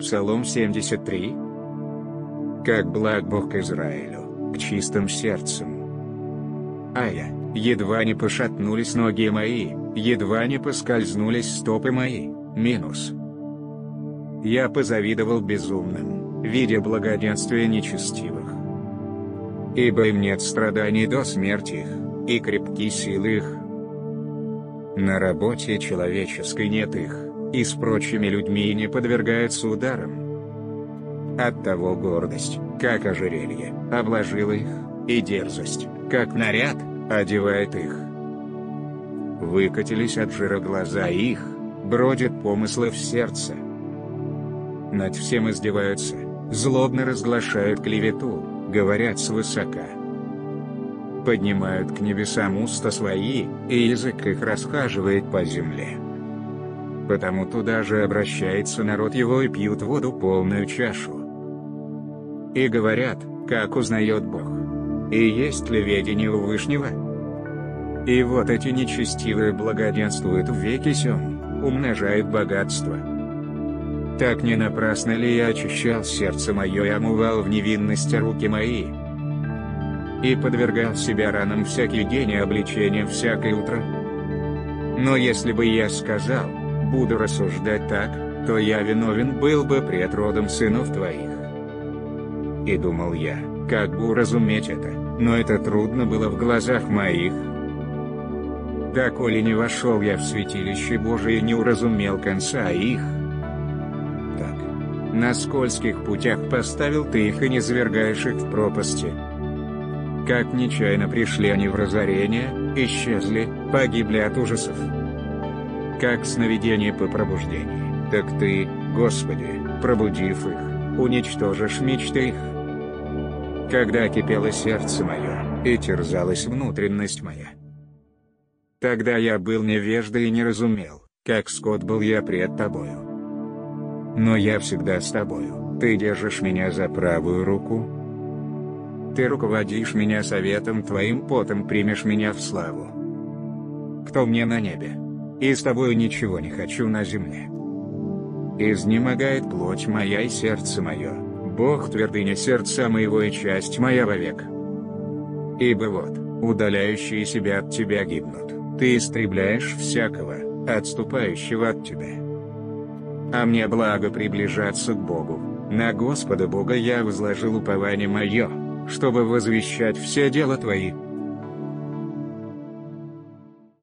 Псалом 73. Как благ Бог к Израилю, к чистым сердцам. Ая, едва не пошатнулись ноги мои, едва не поскользнулись стопы мои. Минус. Я позавидовал безумным, видя благоденствие нечестивых. Ибо им нет страданий до смерти их, и крепки силы их. На работе человеческой нет их, и с прочими людьми не подвергаются ударам. Оттого гордость, как ожерелье, обложила их, и дерзость, как наряд, одевает их. Выкатились от жира глаза их, бродят помыслы в сердце. Над всем издеваются, злобно разглашают клевету, говорят свысока. Поднимают к небесам уста свои, и язык их расхаживает по земле. Потому туда же обращается народ его и пьют воду полную чашу. И говорят, как узнает Бог? И есть ли ведение у Вышнего? И вот эти нечестивые благоденствуют в веки сём, умножают богатство. Так не напрасно ли я очищал сердце мое и омывал в невинности руки мои? И подвергал себя ранам всякий день и обличениям всякое утро? Но если бы я сказал, буду рассуждать так, то я виновен был бы пред родом сынов твоих. И думал я, как бы уразуметь это, но это трудно было в глазах моих. Так коли не вошел я в святилище Божие и не уразумел конца их. На скользких путях поставил ты их и не низвергаешь их в пропасти. Как нечаянно пришли они в разорение, исчезли, погибли от ужасов. Как сновидение по пробуждении, так ты, Господи, пробудив их, уничтожишь мечты их. Когда кипело сердце мое, и терзалась внутренность моя, тогда я был невежда и не разумел, как скот был я пред тобою. Но я всегда с тобою, ты держишь меня за правую руку. Ты руководишь меня советом твоим, потом примешь меня в славу. Кто мне на небе? И с тобою ничего не хочу на земле. Изнемогает плоть моя и сердце мое, Бог твердыня сердца моего и часть моя вовек. Ибо вот, удаляющие себя от тебя гибнут, ты истребляешь всякого, отступающего от тебя. А мне благо приближаться к Богу, на Господа Бога я возложил упование мое, чтобы возвещать все дела твои.